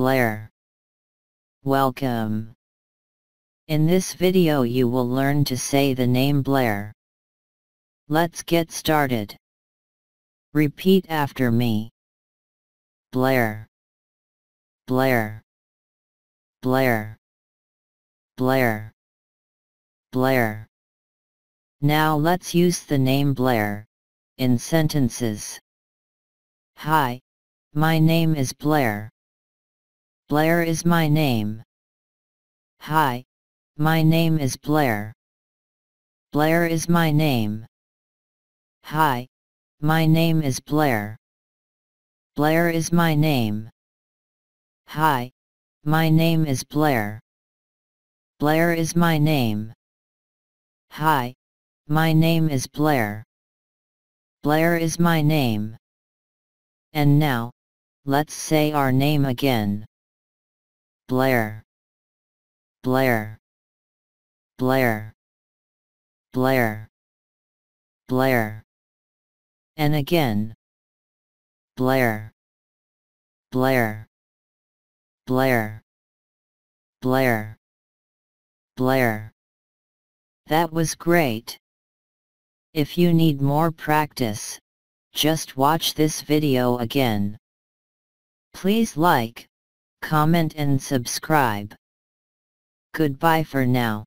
Blair. Welcome. In this video you will learn to say the name Blair. Let's get started. Repeat after me. Blair. Blair. Blair. Blair. Blair. Now let's use the name Blair in sentences. Hi, my name is Blair. Blair is my name. Hi, my name is Blair. Blair is my name. Hi, my name is Blair. Blair is my name. Hi, my name is Blair. Blair is my name. Hi, my name is Blair. Blair is my name. And now, let's say our name again. Blair. Blair. Blair. Blair. Blair. And again. Blair. Blair. Blair. Blair. Blair. That was great. If you need more practice, just watch this video again. Please like, comment and subscribe. Goodbye for now.